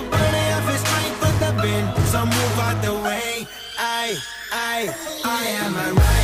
you're burning up his strength with the bin, so move out the way. I am a rider.